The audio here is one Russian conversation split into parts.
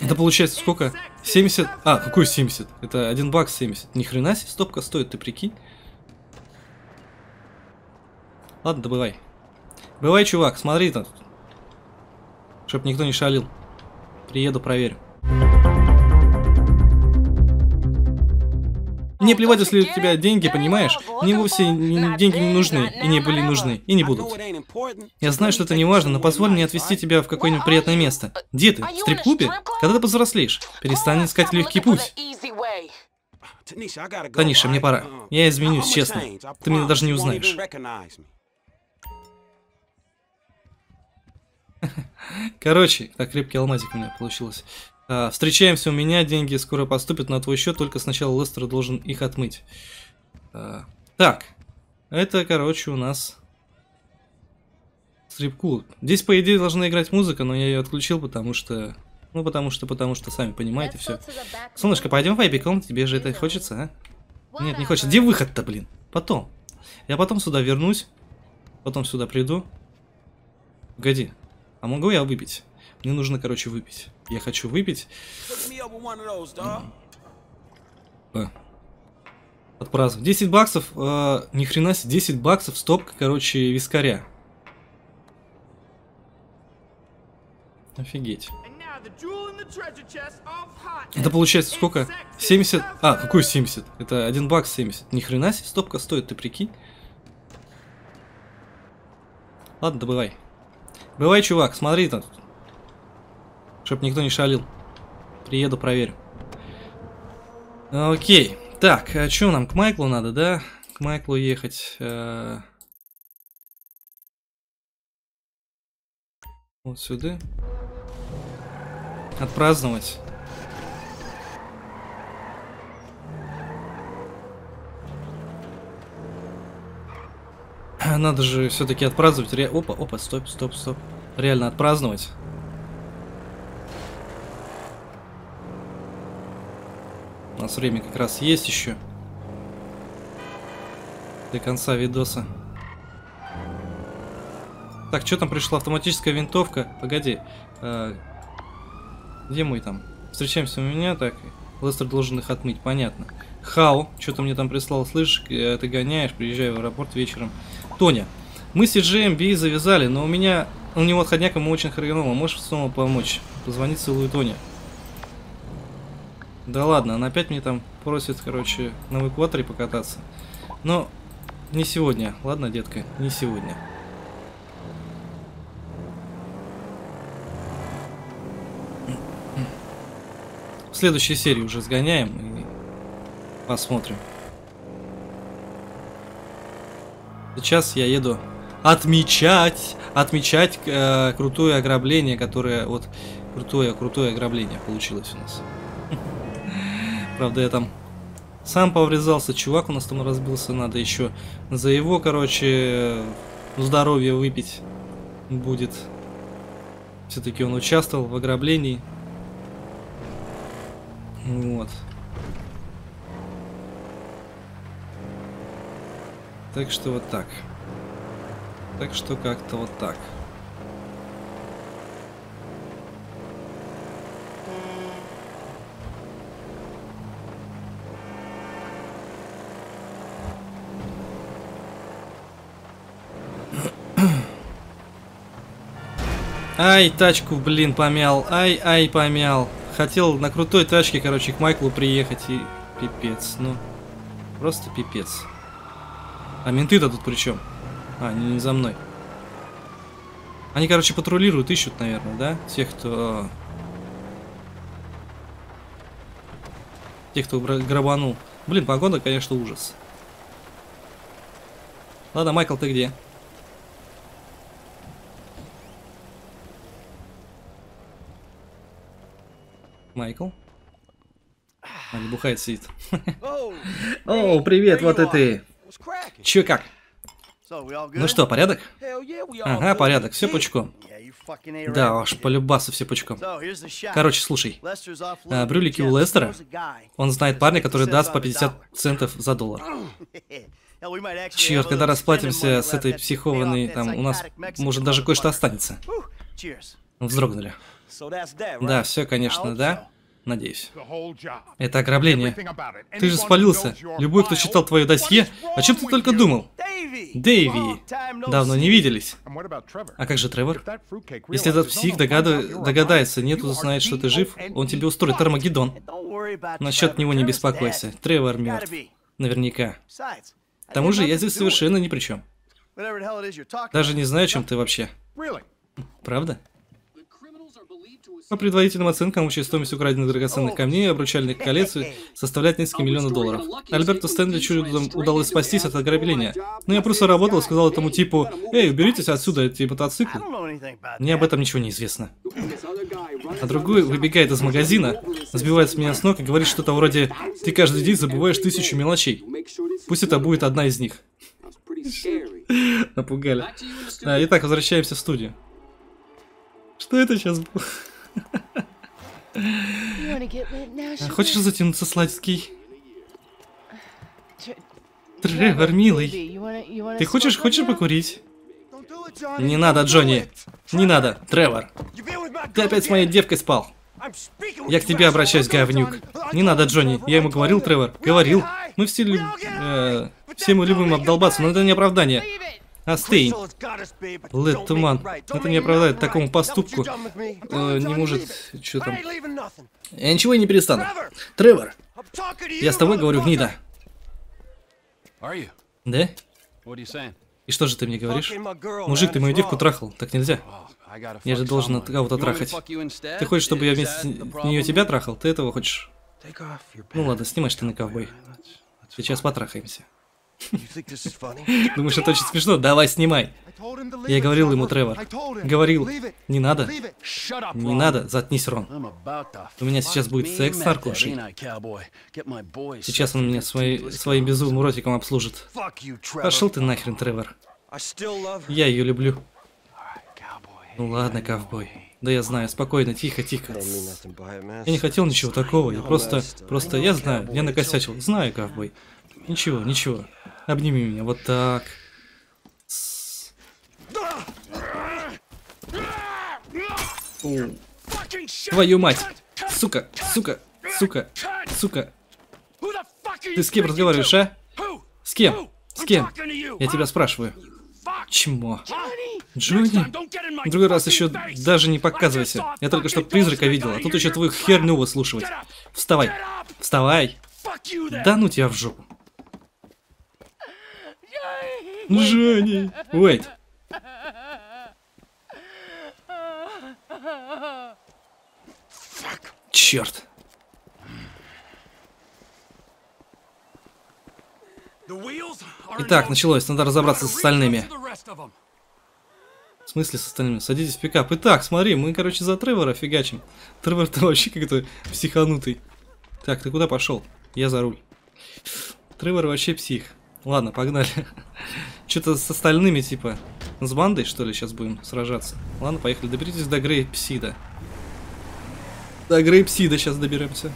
Это получается сколько? 70? А, какой 70? Это $1.70. Ни хрена себе стопка стоит, ты прикинь. Ладно, добывай. Бывай, чувак, смотри там. Чтоб никто не шалил. Приеду, проверю. Мне плевать, если у тебя деньги, понимаешь? Мне вовсе деньги не нужны, и не были нужны, и не будут. Я знаю, что это не важно, но позволь мне отвезти тебя в какое-нибудь приятное место. Где ты? В стрип-клубе? Когда ты повзрослеешь, перестань искать легкий путь. Таниша, мне пора. Я изменюсь, честно. Ты меня даже не узнаешь. Короче, так, крепкий алмазик у меня получилось. Встречаемся у меня, деньги скоро поступят на твой счет, только сначала Лестер должен их отмыть. Так, это, короче, у нас стрип-клуб. Здесь, по идее, должна играть музыка, но я ее отключил, потому что... Ну, потому что, сами понимаете, все. Солнышко, пойдем вайбиком, тебе же это хочется, а? Нет, не хочется. Где выход-то, блин? Потом. Я потом сюда вернусь, потом сюда приду. Погоди, а могу я выпить? Мне нужно, короче, выпить. Я хочу выпить. Отпраздновать. 10 баксов. Ни хрена себе. 10 баксов. Стопка, короче, вискаря. Офигеть. Это получается сколько? 70. А, какой 70? Это $1.70. Ни хрена себе. Стопка стоит, ты прикинь. Ладно, добывай. Бывай, чувак, смотри там. Чтоб никто не шалил. Приеду, проверю. Окей. Так, а что нам? К Майклу надо, да? К Майклу ехать. Вот сюда. Отпраздновать. Надо же все-таки отпраздновать. Опа, опа, стоп, стоп, стоп. Реально отпраздновать. У нас время как раз есть еще. До конца видоса. Так, что там пришла? Автоматическая винтовка. Погоди. Где мы там? Встречаемся у меня, так. Лестер должен их отмыть, понятно. Хау, что-то мне там прислал, слышишь, ты гоняешь, приезжай в аэропорт вечером. Тоня, мы с Джейм Би завязали, но у него отходняк ему очень хреново. Можешь снова помочь? Позвони, целую, Тоня. Да ладно, она опять мне там просит, короче, на эвакуаторе покататься. Но не сегодня, ладно, детка, не сегодня. В следующей серии уже сгоняем и посмотрим. Сейчас я еду отмечать крутое ограбление, которое вот крутое ограбление получилось у нас. Правда, я там сам поврезался, чувак у нас там разбился, надо еще за его, короче, здоровье выпить будет. Все-таки он участвовал в ограблении. Вот. Так что вот так. Так что как-то вот так. Ай, тачку, блин, помял. Ай, помял. Хотел на крутой тачке, короче, к Майклу приехать и... Пипец, ну. Просто пипец. А менты-то тут при чем? А, они не за мной. Они, короче, патрулируют, ищут, наверное, да? Тех, кто грабанул. Блин, погода, конечно, ужас. Ладно, Майкл, ты где? Майкл. А, не бухает, сидит. О, привет, вот и ты. Че как? Ну что, порядок? Ага, порядок, все пучком. Да уж, полюбасу все пучком. Короче, слушай. Брюлики у Лестера. Он знает парня, который даст по 50 центов за $1. Черт, когда расплатимся с этой психованной, там у нас, может, даже кое-что останется. Вздрогнули. Да, все, конечно, да. Надеюсь. Это ограбление. Ты же спалился. Любой, кто читал твое досье, о чем ты только думал? Дэйви. Давно не виделись. А как же Тревор? Если этот псих догадается, нет, узнает, что ты жив, он тебе устроит Армагеддон. Насчет него не беспокойся. Тревор мертв. Наверняка. К тому же я здесь совершенно ни при чем. Даже не знаю, о чем ты вообще. Правда? По предварительным оценкам, общая стоимость украденных драгоценных камней и обручальных колец составляет несколько миллионов $. Альберту Стэнли чудом удалось спастись от ограбления. Но я просто работал и сказал этому типу: «Эй, уберитесь отсюда, эти мотоциклы». Мне об этом ничего не известно. А другой выбегает из магазина, сбивает с меня с ног и говорит что-то вроде: «Ты каждый день забываешь 1000 мелочей. Пусть это будет одна из них». Напугали. Итак, возвращаемся в студию. Что это сейчас было? Хочешь затянуться, сладкий? Тревор, милый. Ты хочешь покурить? Не надо, Джонни. Не надо, Тревор. Ты опять с моей девкой спал. Я к тебе обращаюсь, говнюк. Не надо, Джонни. Я ему говорил, Тревор. Говорил. Мы все мы любим обдолбаться, но это не оправдание. Остынь. Лед, туман. Это не оправдает такому поступку. Не может... Что там? Я ничего и не перестану. Тревор! Я с тобой говорю, гнида. Да? И что же ты мне говоришь? Мужик, ты мою девку трахал. Так нельзя. Я же должен кого-то трахать. Ты хочешь, чтобы я вместе с нее тебя трахал? Ты этого хочешь? Ну ладно, снимай штаны, ковбой. Сейчас потрахаемся. Думаешь, это очень смешно? Давай, снимай. Я говорил ему, Тревор. Говорил. Не надо. Не надо. Заткнись, Рон. У меня сейчас будет секс с наркошей. Сейчас он меня своим безумным ротиком обслужит. Пошел ты нахрен, Тревор. Я ее люблю. Ну ладно, ковбой. Да я знаю, спокойно, тихо, тихо. Я не хотел ничего такого. Я просто, я знаю, я накосячил. Знаю, ковбой. Ничего, ничего. Обними меня, вот так. Твою мать! Сука, сука, сука, сука. Ты с кем разговариваешь, а? С кем? С кем? Я тебя спрашиваю. Чмо. Джонни? В другой раз еще даже не показывайся. Я только что призрака видел, а тут еще твою херню выслушивать. Вставай. Вставай. Да ну тебя в жопу. Джонни! Уэйд! Черт! Итак, началось. Надо разобраться с остальными. В смысле с остальными? Садитесь в пикап. Итак, смотри, мы, короче, за Тревора фигачим. Тревор-то вообще как-то психанутый. Так, ты куда пошел? Я за руль. Тревор вообще псих. Ладно, погнали. Что-то с остальными, типа, с бандой, что ли, сейчас будем сражаться. Ладно, поехали. Доберитесь до Грейпсида. До Грейпсида сейчас доберемся.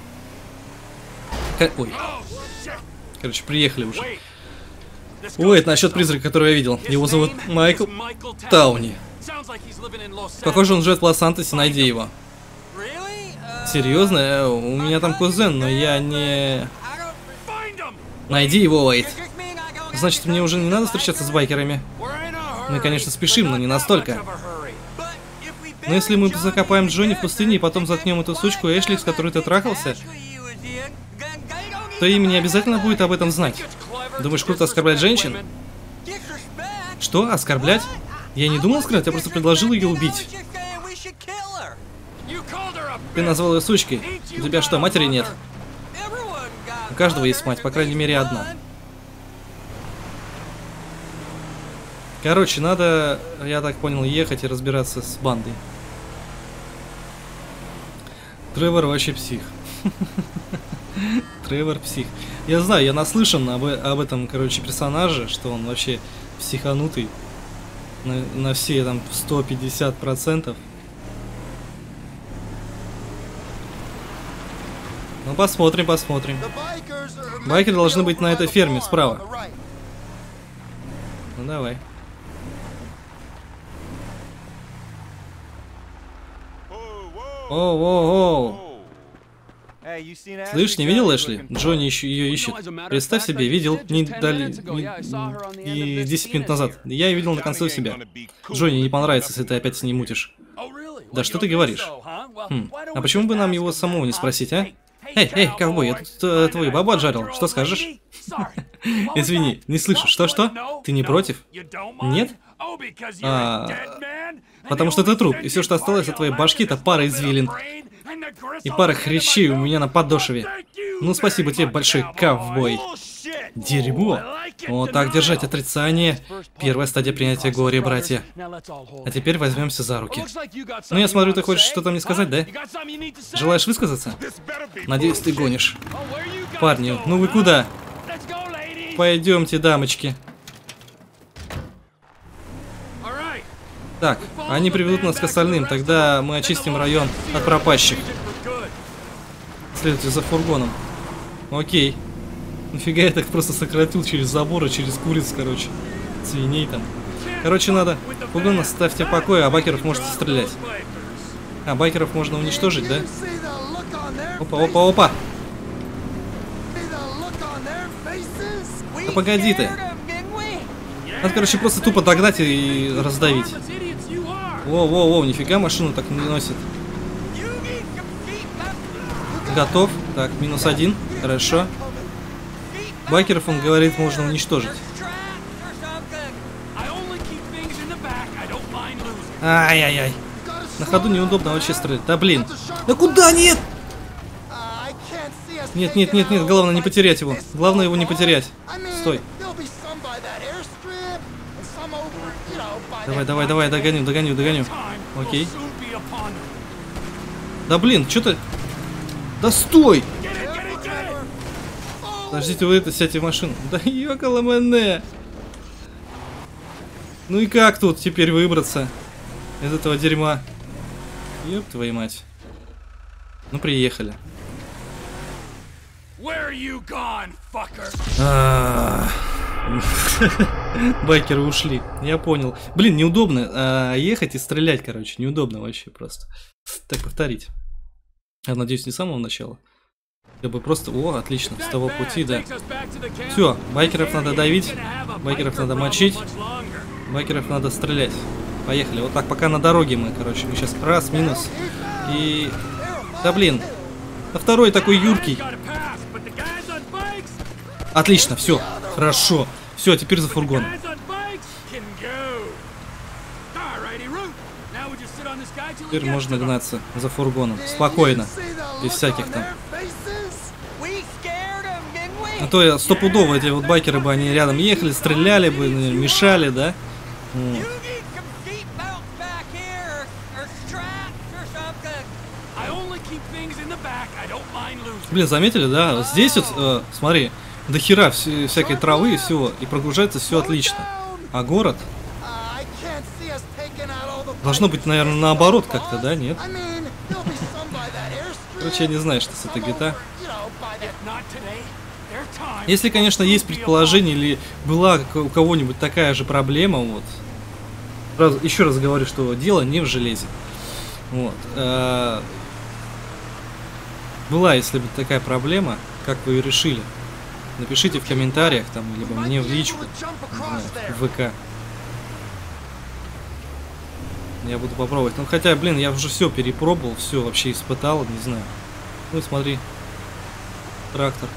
Ой. Короче, приехали уже. Ой, это насчет призрака, которого я видел. Его зовут Майкл Тауни. Похоже, он живет в Лос-Сантосе, найди его. Серьезно? У меня там кузен, но я не... Найди его, Уэйд. Значит, мне уже не надо встречаться с байкерами? Мы, конечно, спешим, но не настолько. Но если мы закопаем Джонни в пустыне и потом заткнем эту сучку Эшли, с которой ты трахался, то им не обязательно будет об этом знать. Думаешь, круто оскорблять женщин? Что? Оскорблять? Я не думал оскорблять, я просто предложил ее убить. Ты назвал ее сучкой. У тебя что, матери нет? У каждого есть мать, по крайней мере, одна. Короче, надо, я так понял, ехать и разбираться с бандой. Тревор вообще псих. Тревор псих. Я знаю, я наслышан об этом, короче, персонаже, что он вообще психанутый. На все там 150%. Ну посмотрим, посмотрим. Байкеры должны быть на этой ферме, справа. Ну давай. Оу-оу-оу. Слышь, не видел Эшли? Джонни ее ищет. Представь себе, видел и 10 минут назад. Я ее видел на конце себя. Джонни не понравится, если ты опять с ней мутишь. Да что ты говоришь? А почему бы нам его самого не спросить, а? Эй, ковбой, я тут твою бабу отжарил. Что скажешь? Извини, не слышу. Что-что? Ты не против? Нет? Потому что ты труп, и все, что осталось от твоей башки, это пара извилин. И пара хрящей у меня на подошве. Ну, спасибо тебе, большой ковбой. Дерьмо. О, так держать, отрицание. Первая стадия принятия горя, братья. А теперь возьмемся за руки. Ну, я смотрю, ты хочешь что-то мне сказать, да? Желаешь высказаться? Надеюсь, ты гонишь. Парни, ну вы куда? Пойдемте, дамочки. Так, они приведут нас к остальным, тогда мы очистим район от пропащих. Следуйте за фургоном. Окей. Нафига я так просто сократил через заборы, через куриц, короче. Свиней там. Короче, надо... Фургон оставьте в покое, а байкеров можете стрелять. А байкеров можно уничтожить, да? Опа-опа-опа! Да погоди ты! Надо, короче, просто тупо догнать и раздавить. Воу-воу-воу, нифига машину так не носит. Готов. Так, -1. Хорошо. Байкеров, он говорит, можно уничтожить. Ай-яй-яй. На ходу неудобно вообще стрелять. Да блин. Да куда нет? Нет, главное не потерять его. Главное его не потерять. Стой. Давай, догоню. Окей. Да блин, что-то... Да стой! Подождите, вы это сядьте в машину. Да ёкало мане. Ну и как тут теперь выбраться из этого дерьма? Ёб твою мать. Ну приехали. Байкеры ушли, я понял. Блин, неудобно ехать и стрелять, короче. Неудобно вообще просто. Так, повторить. Я надеюсь, не с самого начала. Я бы просто... О, отлично, с того пути, да. Все, байкеров надо давить. Байкеров надо мочить. Байкеров надо стрелять. Поехали, вот так, пока на дороге мы, короче. Мы сейчас раз, минус. И... Да блин. А второй такой юркий. Отлично, все. Хорошо. Все, теперь за фургон. Теперь можно гнаться за фургоном. Спокойно. Без всяких там. А то я стопудово эти вот байкеры бы, они рядом ехали, стреляли бы, мешали, да? Блин, заметили, да? Здесь вот, смотри. До хера всякой травы и всего. И прогружается все отлично. А город? Должно быть, наверное, наоборот как-то, да? Нет? Короче, я не знаю, что с этой GTA. Если, конечно, есть предположение, или была у кого-нибудь такая же проблема, вот. Еще раз говорю, что дело не в железе. Вот. Была, если бы такая проблема, как вы ее решили? Напишите в комментариях, там, либо мне в личку, в ВК. Я буду попробовать. Ну, хотя, блин, я уже все перепробовал, все вообще испытал, не знаю. Ну, смотри. Трактор.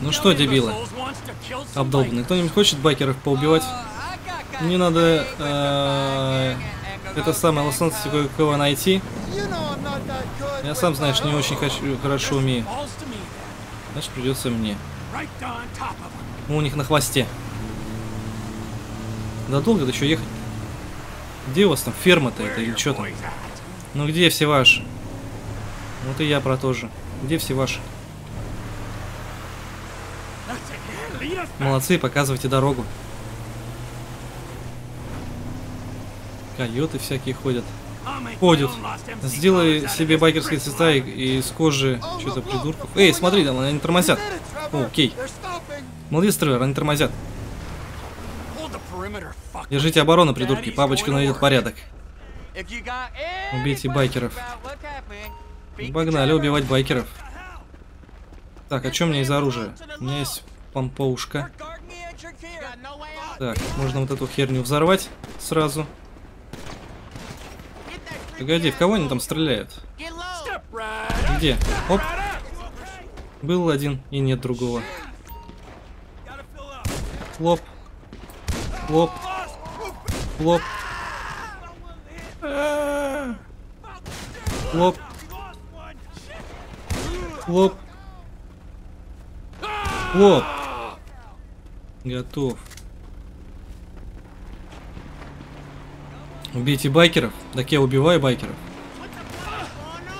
Ну что, дебилы? Обдолбанный. Кто-нибудь хочет байкеров поубивать? Мне надо... Это самое Лос-Сантосе кое-кого найти. Я сам, знаешь, не очень хорошо умею. Значит, придется мне. У них на хвосте. Да долго-то еще ехать? Где у вас там ферма-то это или что там? Ну где все ваши? Вот и я про то же. Где все ваши? Молодцы, показывайте дорогу. Койоты всякие ходят. Сделай себе байкерские цвета и из кожи что-то придурков. Эй, смотри, там они тормозят. О, окей. Молодец, Тревор, они тормозят. Держите оборону, придурки. Папочка найдет порядок. Убейте байкеров. Погнали убивать байкеров. Так, а что у меня из оружия? У меня есть помповушка. Так, можно вот эту херню взорвать сразу. Погоди, в кого они там стреляют? Где? Оп. Был один и нет другого. Хлоп. Хлоп. Хлоп. Хлоп. Хлоп. Хлоп. Готов. Убейте байкеров. Так я убиваю байкеров.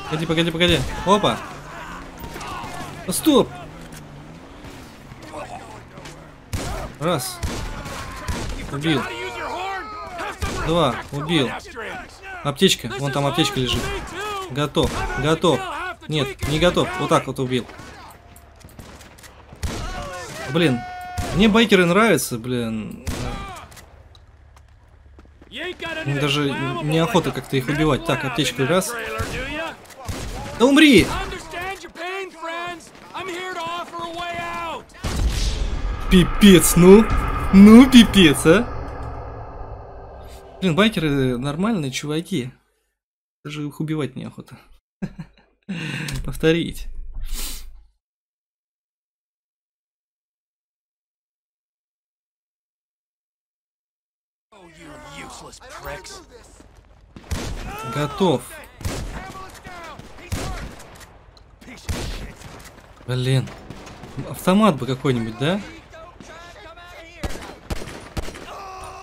Погоди, погоди, погоди. Опа. Стоп. Раз. Убил. Два. Убил. Аптечка. Вон там аптечка лежит. Готов. Готов. Нет, не готов. Вот так вот убил. Блин. Мне байкеры нравятся, блин. Мне даже неохота как-то их убивать. Так, аптечку раз. Да умри! Пипец, ну. Ну, пипец, а. Блин, байкеры нормальные чуваки. Даже их убивать неохота. Повторить. Готов. Блин. Автомат бы какой-нибудь, да?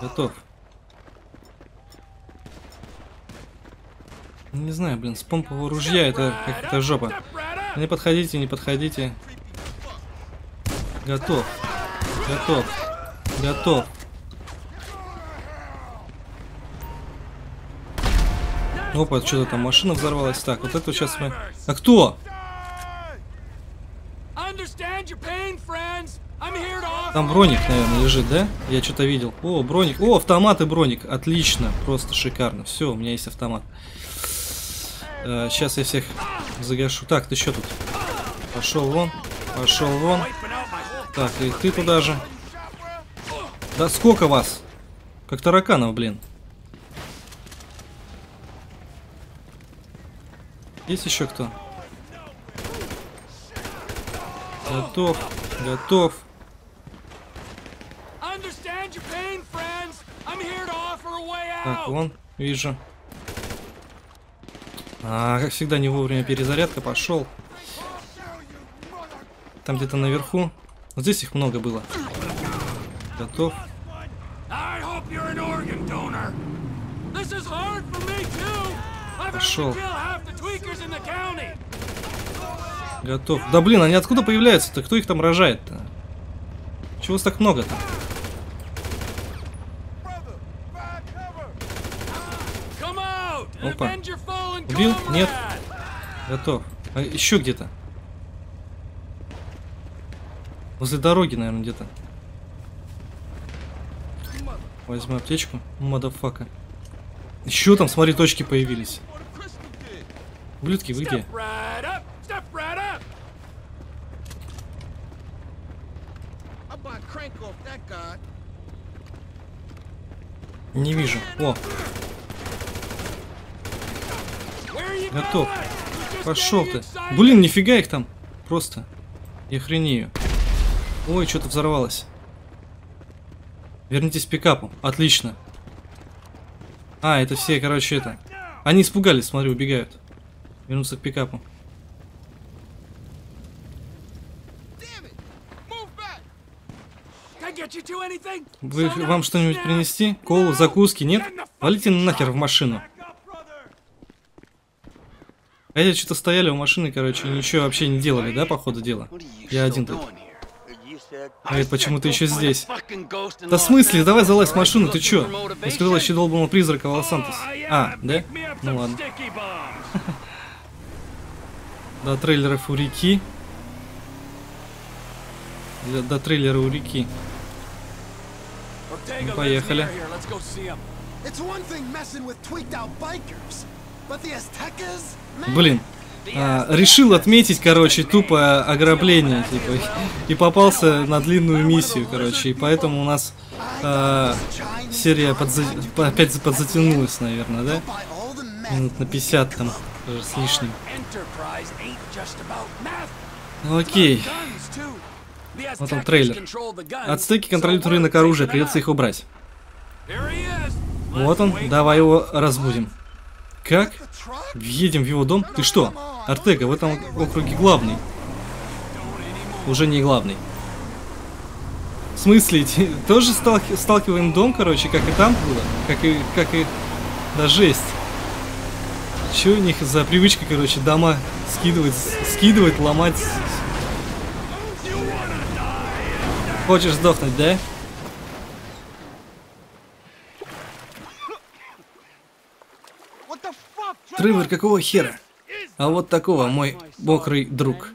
Готов. Не знаю, блин, с помпового ружья это как-то жопа. Не подходите, не подходите. Готов. Готов. Готов. Опа, что-то там машина взорвалась. Так, вот это сейчас мы... А кто? Там броник, наверное, лежит, да? Я что-то видел. О, броник. О, автомат и броник. Отлично. Просто шикарно. Все, у меня есть автомат. Сейчас я всех загашу. Так, ты что тут? Пошел вон. Пошел вон. Так, и ты туда же. Да сколько вас? Как тараканов, блин. Есть еще кто? Готов, готов. Так, вон, вижу. А, как всегда, не вовремя перезарядка, пошел. Там где-то наверху. Вот здесь их много было. Готов. Пошел. Готов. Да блин, они откуда появляются-то? Кто их там рожает-то? Чего так много-то? Опа. Убил? Нет. Готов. А еще где-то. Возле дороги, наверное, где-то. Возьму аптечку. Мадафака. Еще там, смотри, точки появились. Ублюдки, вы где? Не вижу. О. Готов. Пошел ты. Блин, нифига их там. Просто. Я хренею. Ой, что-то взорвалось. Вернитесь к пикапу. Отлично. А, это все, короче, это. Они испугались, смотри, убегают. Вернуться к пикапу. Вы, вам что-нибудь принести? Колу, закуски? Нет? Валите нахер в машину. А эти что-то стояли у машины, короче, ничего вообще не делали, да, по ходу дела? Я один тут. А это почему ты еще здесь? Да в смысле? Давай залазь в машину, ты чё? Я сказал, еще долбанного призрака в Лос-Сантос. А, да? Ну ладно. До трейлеров у реки. До трейлера у реки. Ну, поехали. Блин. Решил отметить, короче, тупо ограбление, типа, и попался на длинную миссию, короче, и поэтому у нас серия опять подзатянулась, наверное, да? Минут на 50 там, даже с лишним. Окей. Вот он, трейлер. Ацтеки контролируют рынок оружия, придется их убрать. Вот он, давай его разбудим. Как? Едем в его дом? Ты что? Артега в этом округе главный. Уже не главный. В смысле, тоже сталкиваем дом, короче, как и там было? Как и... Да жесть. Че у них за привычка, короче, дома скидывать, ломать? Хочешь сдохнуть, да? Тревор, какого хера? А вот такого, мой мокрый друг.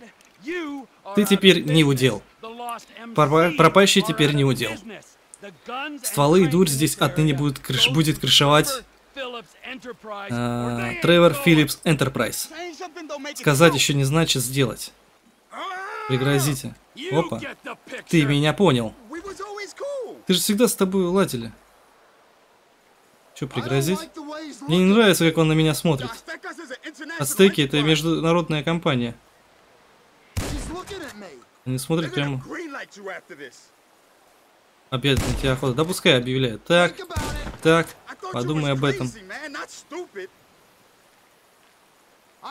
Ты теперь не удел. Пропащий теперь не удел. Стволы и дурь здесь отныне будет крышевать Тревор Филлипс Энтерпрайз. Сказать еще не значит сделать. Пригрозите. Опа. Ты меня понял. Ты же всегда с тобой ладили. Че пригрозить? Мне не нравится, как он на меня смотрит. Ацтеки — это международная компания. Они смотрят прямо. Опять на тебя охота. Да пускай объявляют. Так, подумай об этом.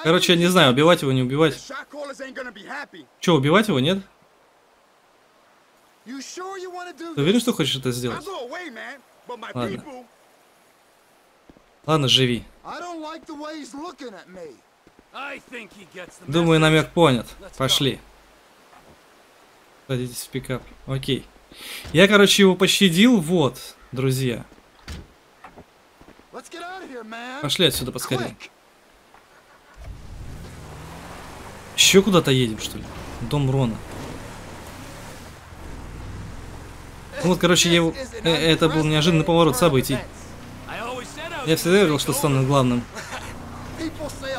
Короче, я не знаю, убивать его, не убивать. Че, убивать его, нет? Ты уверен, что хочешь это сделать? Ладно. Ладно, живи. Думаю, намек понят. Пошли. Садитесь в пикап. Окей. Я, короче, его пощадил. Вот, друзья. Пошли отсюда поскорее. Еще куда-то едем, что ли? Дом Рона. Ну вот, короче, я его... Это был неожиданный поворот событий. Я всегда говорил, что стану главным.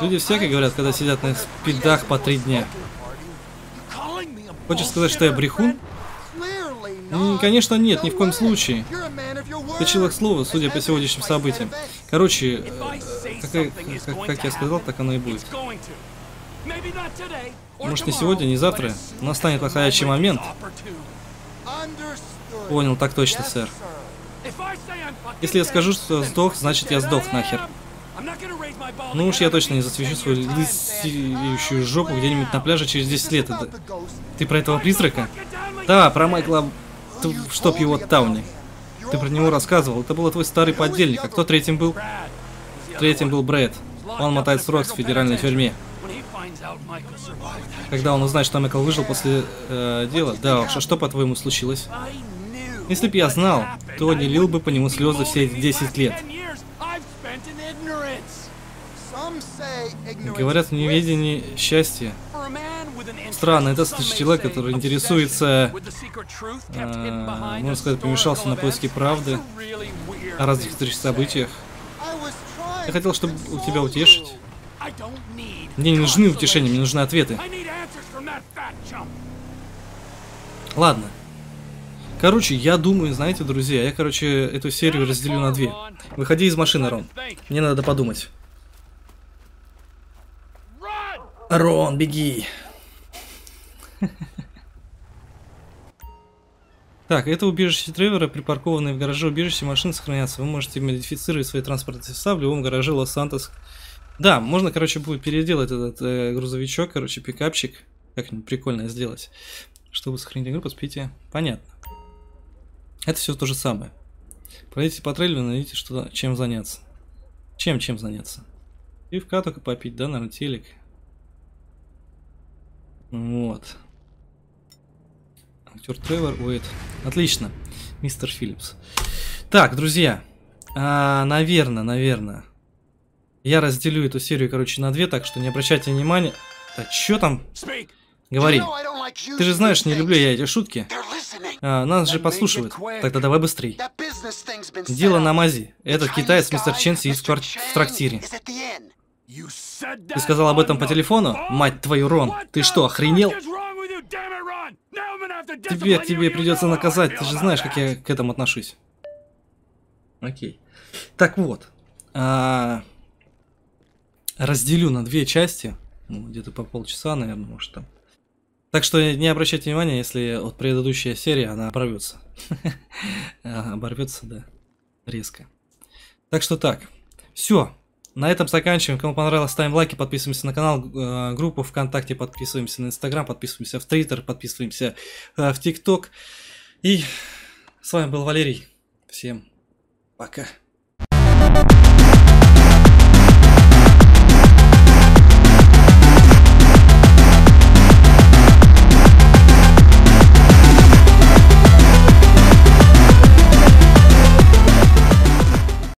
Люди всякое говорят, когда сидят на спидах по 3 дня. Хочешь сказать, что я брехун? Конечно нет, ни в коем случае. Ты человек слова, судя по сегодняшним событиям. Короче, как я сказал, так оно и будет. Может, не сегодня, не завтра. Настанет подходящий момент. Понял, так точно, сэр. Если я скажу, что сдох, значит я сдох нахер. Ну уж я точно не засвечу свою лысеющую жопу где-нибудь на пляже через 10 лет. Это... Ты про этого призрака? Да, про Майкла... Чтоб его Тауни. Ты про него рассказывал. Это был твой старый подельник. А кто третьим был? Третьим был Брэд. Он мотает срок в федеральной тюрьме. Когда он узнает, что Майкл выжил после дела... Да, что по-твоему случилось? Если бы я знал, то не лил бы по нему слезы все эти 10 лет. Говорят, в неведении счастье. Странно, это человек, который интересуется, можно сказать, помешался на поиске правды о разных событиях. Я хотел, чтобы тебя утешить. Мне не нужны утешения, мне нужны ответы. Ладно. Короче, я думаю, знаете, друзья, я, короче, эту серию разделю на 2. Выходи из машины, Рон. Мне надо подумать. Рон, беги. Так, это убежище Тревора, припаркованное в гараже убежище машин сохранятся. Вы можете модифицировать свои транспортные средства в любом гараже Лос-Сантос. Да, можно, короче, будет переделать этот грузовичок, короче, пикапчик. Как-нибудь прикольно сделать. Чтобы сохранить игру, поспите. Понятно. Это все то же самое. Пройдите по трейлеру, найдите, что, чем заняться. Чем заняться? Пивка только попить, да, наверное, телек. Вот. Актер Тревор Уэйд. Отлично. Мистер Филлипс. Так, друзья. Наверное. Я разделю эту серию, короче, на 2, так что не обращайте внимания. Да что там? Говори. Ты же знаешь, не люблю я эти шутки. Нас же подслушивают. Тогда давай быстрей. Дело на мази. Этот китаец мистер Чен сидит в трактире. Ты сказал об этом по телефону? Мать твою, Рон, ты что, охренел? Теперь тебе придется наказать, ты же знаешь, как я к этому отношусь. Окей. Так вот. Разделю на две части. Ну, где-то по полчаса, наверное, может там. Так что не обращайте внимания, если вот предыдущая серия, она оборвется. Оборвется, да. Резко. Так что так. Все. На этом заканчиваем. Кому понравилось, ставим лайки, подписываемся на канал, группу ВКонтакте, подписываемся на Инстаграм, подписываемся в Твиттер, подписываемся в ТикТок. И с вами был Валерий. Всем пока.